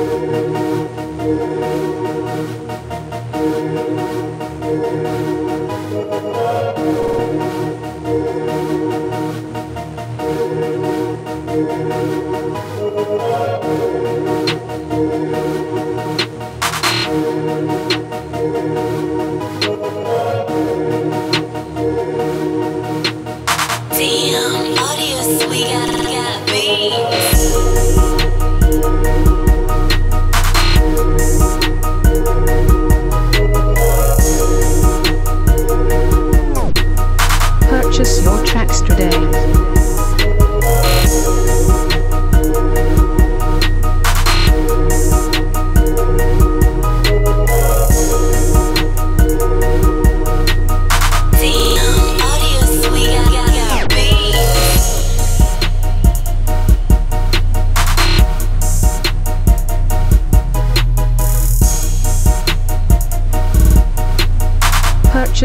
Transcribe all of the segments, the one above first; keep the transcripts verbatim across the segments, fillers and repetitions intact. Damn, AudioSuite Beatz. Purchase your tracks today. Purchase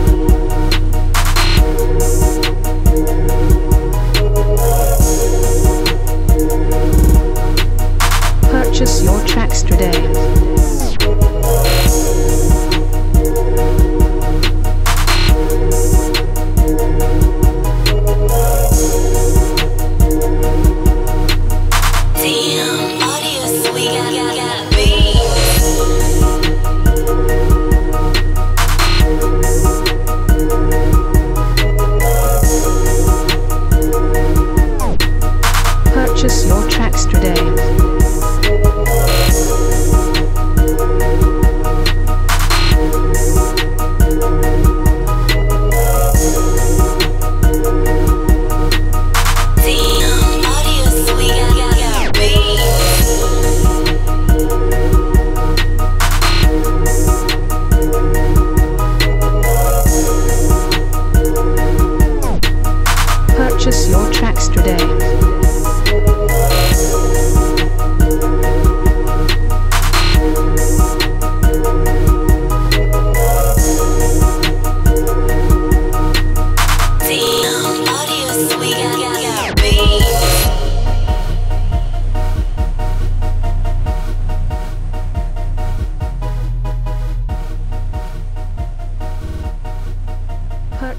Purchase your tracks today. Purchase your tracks today.